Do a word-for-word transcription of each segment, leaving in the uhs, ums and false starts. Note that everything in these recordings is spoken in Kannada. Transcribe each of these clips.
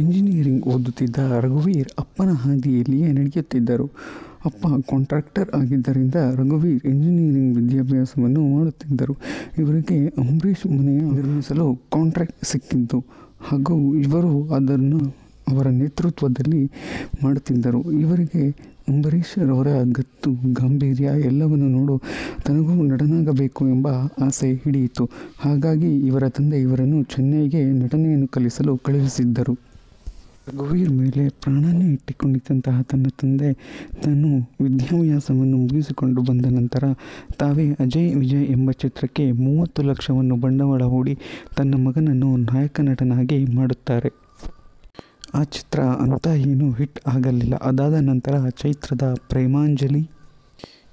ಎಂಜಿನಿಯರಿಂಗ್ ಓದುತ್ತಿದ್ದ ರಘುವೀರ್ ಅಪ್ಪನ ಹಾದಿಯಲ್ಲಿಯೇ ನಡೆಯುತ್ತಿದ್ದರು. ಅಪ್ಪ ಕಾಂಟ್ರಾಕ್ಟರ್ ಆಗಿದ್ದರಿಂದ ರಘುವೀರ್ ಎಂಜಿನಿಯರಿಂಗ್ ವಿದ್ಯಾಭ್ಯಾಸವನ್ನು ಮಾಡುತ್ತಿದ್ದರು. ಇವರಿಗೆ ಅಂಬರೀಷ್ ಮನೆಯ ನಿರ್ಮಿಸಲು ಕಾಂಟ್ರಾಕ್ಟ್ ಸಿಕ್ಕಿದ್ದು ಹಾಗೂ ಇವರು ಅದನ್ನು ಅವರ ನೇತೃತ್ವದಲ್ಲಿ ಮಾಡುತ್ತಿದ್ದರು. ಇವರಿಗೆ ಅಂಬರೀಷ್ ರವರ ಗತ್ತು ಗಾಂಭೀರ್ಯ ಎಲ್ಲವನ್ನು ನೋಡು ತನಗೂ ನಟನಾಗಬೇಕು ಎಂಬ ಆಸೆ ಹಿಡಿಯಿತು. ಹಾಗಾಗಿ ಇವರ ತಂದೆ ಇವರನ್ನು ಚೆನ್ನೈಗೆ ನಟನೆಯನ್ನು ಕಲಿಸಲು ಕಳುಹಿಸಿದ್ದರು. ರಘುವೀರ್ ಮೇಲೆ ಪ್ರಾಣನೇ ಇಟ್ಟುಕೊಂಡಿದ್ದಂತಹ ತನ್ನ ತಂದೆ ತಾನು ವಿದ್ಯಾಭ್ಯಾಸವನ್ನು ಮುಗಿಸಿಕೊಂಡು ಬಂದ ನಂತರ ತಾವೇ ಅಜಯ್ ವಿಜಯ್ ಎಂಬ ಚಿತ್ರಕ್ಕೆ ಮೂವತ್ತು ಲಕ್ಷವನ್ನು ಬಂಡವಾಳ ಹೂಡಿ ತನ್ನ ಮಗನನ್ನು ನಾಯಕ ನಟನಾಗಿ ಮಾಡುತ್ತಾರೆ. ಆ ಚಿತ್ರ ಅಂತ ಏನೂ ಹಿಟ್ ಆಗಲಿಲ್ಲ. ಅದಾದ ನಂತರ ಚೈತ್ರದ ಪ್ರೇಮಾಂಜಲಿ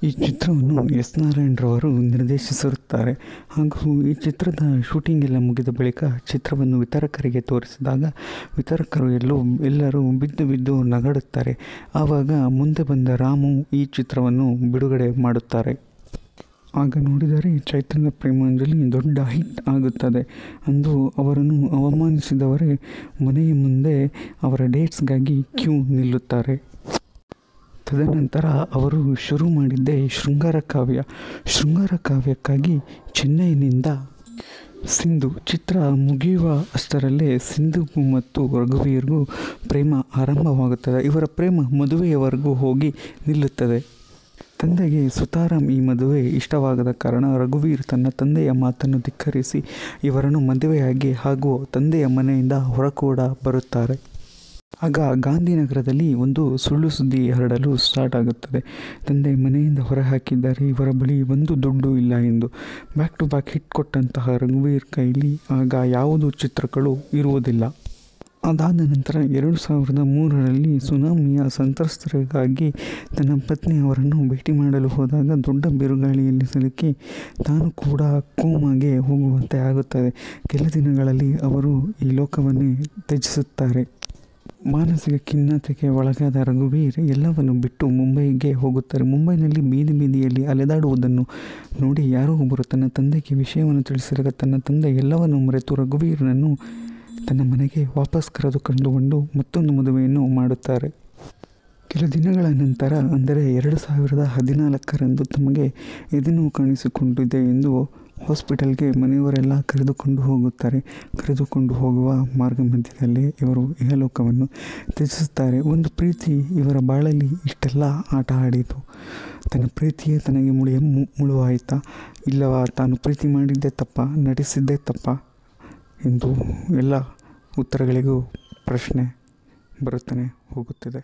ಈ ಚಿತ್ರವನ್ನು ಎಸ್ ನಾರಾಯಣರವರು ನಿರ್ದೇಶಿಸಿರುತ್ತಾರೆ. ಹಾಗೂ ಈ ಚಿತ್ರದ ಶೂಟಿಂಗ್ ಎಲ್ಲ ಮುಗಿದ ಬಳಿಕ ಚಿತ್ರವನ್ನು ವಿತರಕರಿಗೆ ತೋರಿಸಿದಾಗ ವಿತರಕರು ಎಲ್ಲೋ ಎಲ್ಲರೂ ಬಿದ್ದು ಬಿದ್ದು ನಗಾಡುತ್ತಾರೆ. ಆವಾಗ ಮುಂದೆ ಬಂದ ರಾಮು ಈ ಚಿತ್ರವನ್ನು ಬಿಡುಗಡೆ ಮಾಡುತ್ತಾರೆ. ಆಗ ನೋಡಿದರೆ ಚೈತನ್ಯ ಪ್ರೇಮಾಂಜಲಿ ದೊಡ್ಡ ಹಿಟ್ ಆಗುತ್ತದೆ. ಅಂದು ಅವರನ್ನು ಅವಮಾನಿಸಿದವರೇ ಮನೆಯ ಮುಂದೆ ಅವರ ಡೇಟ್ಸ್ಗಾಗಿ ಕ್ಯೂ ನಿಲ್ಲುತ್ತಾರೆ. ತದನಂತರ ಅವರು ಶುರು ಮಾಡಿದ್ದೇ ಶೃಂಗಾರ ಕಾವ್ಯ. ಶೃಂಗಾರ ಕಾವ್ಯಕ್ಕಾಗಿ ಚೆನ್ನೈನಿಂದ ಸಿಂಧು ಚಿತ್ರ ಮುಗಿಯುವ ಅಷ್ಟರಲ್ಲೇ ಸಿಂಧುಗೂ ಮತ್ತು ರಘುವೀರ್ಗೂ ಪ್ರೇಮ ಆರಂಭವಾಗುತ್ತದೆ. ಇವರ ಪ್ರೇಮ ಮದುವೆಯವರೆಗೂ ಹೋಗಿ ನಿಲ್ಲುತ್ತದೆ. ತಂದೆಗೆ ಸುತಾರಾಮ್ ಈ ಮದುವೆ ಇಷ್ಟವಾಗದ ಕಾರಣ ರಘುವೀರ್ ತನ್ನ ತಂದೆಯ ಮಾತನ್ನು ಧಿಕ್ಕರಿಸಿ ಇವರನ್ನು ಮದುವೆಯಾಗಿ ಹಾಗೂ ತಂದೆಯ ಮನೆಯಿಂದ ಹೊರ ಕೂಡ ಬರುತ್ತಾರೆ. ಆಗ ಗಾಂಧಿನಗರದಲ್ಲಿ ಒಂದು ಸುಳ್ಳು ಸುದ್ದಿ ಹರಡಲು ಸ್ಟಾರ್ಟ್ ಆಗುತ್ತದೆ. ತಂದೆ ಮನೆಯಿಂದ ಹೊರಹಾಕಿದ್ದಾರೆ, ಇವರ ಬಳಿ ಒಂದು ದುಡ್ಡು ಇಲ್ಲ ಎಂದು. ಬ್ಯಾಕ್ ಟು ಬ್ಯಾಕ್ ಹಿಟ್ ಕೊಟ್ಟಂತಹ ರಘುವೀರ್ ಕೈಲಿ ಆಗ ಯಾವುದೂ ಚಿತ್ರಗಳು ಇರುವುದಿಲ್ಲ. ಅದಾದ ನಂತರ ಎರಡು ಸಾವಿರದ ಮೂರರಲ್ಲಿ ಸುನಾಮಿಯ ಸಂತ್ರಸ್ತರಿಗಾಗಿ ತನ್ನ ಪತ್ನಿ ಅವರನ್ನು ಭೇಟಿ ಮಾಡಲು ಹೋದಾಗ ದೊಡ್ಡ ಬಿರುಗಾಳಿಯಲ್ಲಿ ಸಿಲುಕಿ ತಾನು ಕೂಡ ಕೋಮಾಗೆ ಹೋಗುವಂತೆ ಆಗುತ್ತದೆ. ಕೆಲ ದಿನಗಳಲ್ಲಿ ಅವರು ಈ ಲೋಕವನ್ನೇ ತ್ಯಜಿಸುತ್ತಾರೆ. ಮಾನಸಿಕ ಖಿನ್ನತೆಗೆ ಒಳಗಾದ ರಘುವೀರ್ ಎಲ್ಲವನ್ನು ಬಿಟ್ಟು ಮುಂಬೈಗೆ ಹೋಗುತ್ತಾರೆ. ಮುಂಬೈನಲ್ಲಿ ಬೀದಿ ಬೀದಿಯಲ್ಲಿ ಅಲೆದಾಡುವುದನ್ನು ನೋಡಿ ಯಾರೋ ಒಬ್ಬರು ತನ್ನ ತಂದೆಗೆ ವಿಷಯವನ್ನು ತಿಳಿಸಿದಾಗ ತನ್ನ ತಂದೆ ಎಲ್ಲವನ್ನು ಮರೆತು ರಘುವೀರನನ್ನು ತನ್ನ ಮನೆಗೆ ವಾಪಸ್ ಕರೆದುಕೊಂಡುಕೊಂಡು ಮತ್ತೊಂದು ಮದುವೆಯನ್ನು ಮಾಡುತ್ತಾರೆ. ಕೆಲ ದಿನಗಳ ನಂತರ ಅಂದರೆ ಎರಡು ಸಾವಿರದ ಹದಿನಾಲ್ಕರಂದು ತಮಗೆ ಎದೆನೋವು ಕಾಣಿಸಿಕೊಂಡಿದೆ ಎಂದು ಹಾಸ್ಪಿಟಲ್ಗೆ ಮನೆಯವರೆಲ್ಲ ಕರೆದುಕೊಂಡು ಹೋಗುತ್ತಾರೆ. ಕರೆದುಕೊಂಡು ಹೋಗುವ ಮಾರ್ಗ ಮಧ್ಯದಲ್ಲಿ ಇವರು ಇಹಲೋಕವನ್ನು ತ್ಯಜಿಸುತ್ತಾರೆ. ಒಂದು ಪ್ರೀತಿ ಇವರ ಬಾಳಲ್ಲಿ ಇಷ್ಟೆಲ್ಲ ಆಟ ಆಡಿತು. ತನ್ನ ಪ್ರೀತಿಯೇ ತನಗೆ ಮುಳಿಯ ಮುಳುವಾಯಿತಾ, ಇಲ್ಲವಾ ತಾನು ಪ್ರೀತಿ ಮಾಡಿದ್ದೇ ತಪ್ಪ, ನಟಿಸಿದ್ದೇ ತಪ್ಪ ಎಂದು ಎಲ್ಲ ಉತ್ತರಗಳಿಗೂ ಪ್ರಶ್ನೆ ಬರುತ್ತಲೇ ಹೋಗುತ್ತಿದೆ.